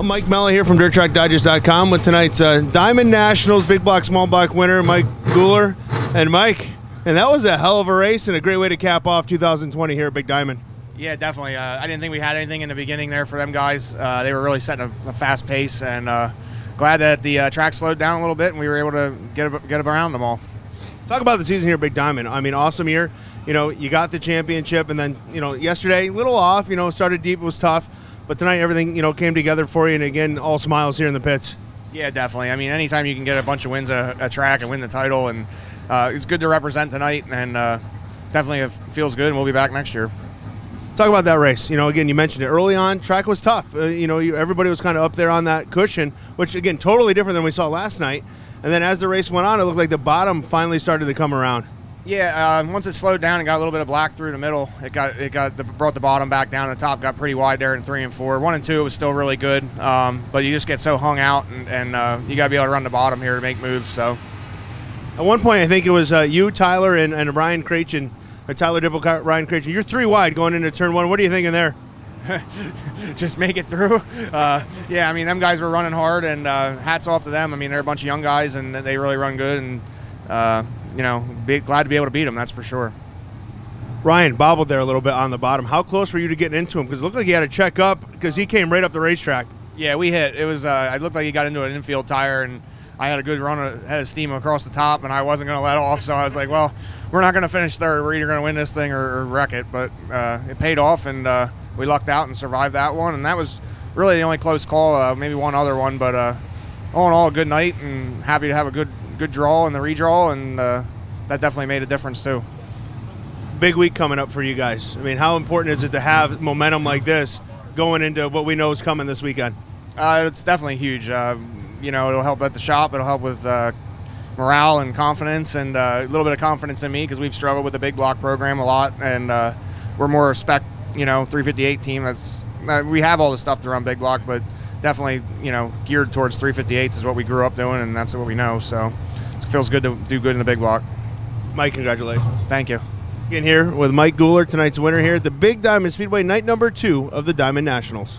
I'm Mike Mallett here from DirtTrackDigest.com with tonight's Diamond Nationals Big Block, Small Block winner, Mike Gular. And Mike, and that was a hell of a race and a great way to cap off 2020 here at Big Diamond. Yeah, definitely. I didn't think we had anything in the beginning there for them guys. They were really setting a fast pace, and glad that the track slowed down a little bit and we were able to get around them all. Talk about the season here at Big Diamond. I mean, awesome year. You know, you got the championship, and then, you know, yesterday, a little off, you know, started deep, it was tough. But tonight, everything, you know, came together for you, and again, all smiles here in the pits. Yeah, definitely. I mean, anytime you can get a bunch of wins at a track and win the title, and it's good to represent tonight, and definitely it feels good, and we'll be back next year. Talk about that race. You know, again, you mentioned it early on. Track was tough. You know, everybody was kind of up there on that cushion, which, again, totally different than we saw last night. And then as the race went on, it looked like the bottom finally started to come around. Yeah, once it slowed down and got a little bit of black through the middle, it brought the bottom back down. The top got pretty wide there in 3 and 4. 1 and 2, it was still really good, but you just get so hung out, and you got to be able to run the bottom here to make moves. So, at one point, I think it was you, Tyler, and Ryan Krachun, or Tyler Dippel, Ryan Krachun. You're 3 wide going into turn 1. What are you thinking there? Just make it through. Yeah, I mean, them guys were running hard, and hats off to them. I mean, they're a bunch of young guys, and they really run good, and you know, glad to be able to beat him, that's for sure. Ryan bobbled there a little bit on the bottom. How close were you to getting into him? Because it looked like he had to check up because he came right up the racetrack. Yeah, we hit. It was. It looked like he got into an infield tire, and I had a good run, had a steam across the top, and I wasn't going to let off. So I was like, well, we're not going to finish third. We're either going to win this thing or wreck it. But it paid off, and we lucked out and survived that one. And that was really the only close call, maybe one other one. But all in all, a good night, and happy to have a good draw and the redraw, and that definitely made a difference too. Big week coming up for you guys. I mean, how important is it to have momentum like this going into what we know is coming this weekend? It's definitely huge. You know, it'll help at the shop. It'll help with morale and confidence, and a little bit of confidence in me because we've struggled with the big block program a lot, and we're more a spec, you know, 358 team. That's we have all the stuff to run big block, but definitely, you know, geared towards 358s is what we grew up doing, and that's what we know. So it feels good to do good in the big block. Mike, congratulations. Thank you. Again, here with Mike Gular, tonight's winner here at the Big Diamond Speedway, night number 2 of the Diamond Nationals.